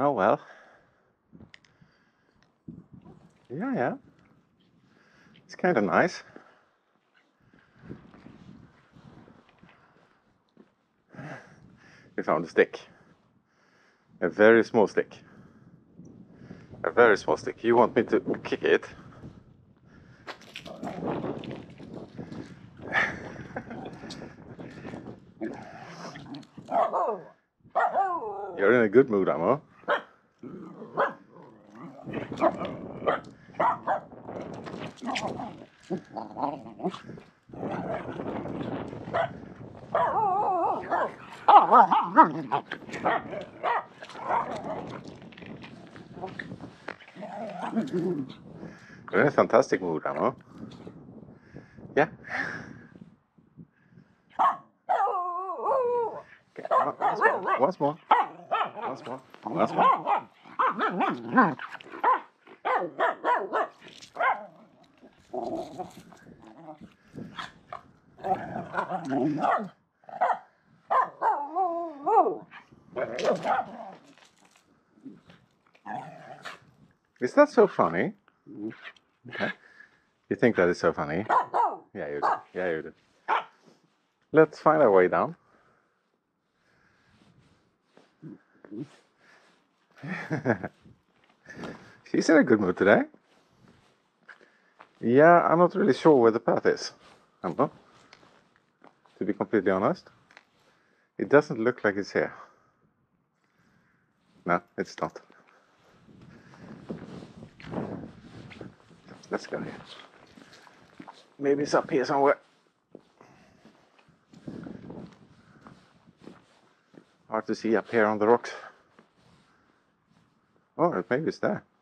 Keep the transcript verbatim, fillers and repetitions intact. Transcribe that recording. Oh well. Yeah, yeah. It's kind of nice. We found a stick. A very small stick. A very small stick. You want me to kick it? You're in a good mood, Aamu. You're in a fantastic mood, Aamu. Yeah. Okay, once more. Once more. Once more. Once more. Is that so funny? Okay. You think that is so funny? Yeah, you do. Yeah, you do. Let's find our way down. She's in a good mood today. Yeah, I'm not really sure where the path is, Aamu. To be completely honest, it doesn't look like it's here. No, it's not. Let's go here. Maybe it's up here somewhere. Hard to see up here on the rocks. Oh, maybe it's there.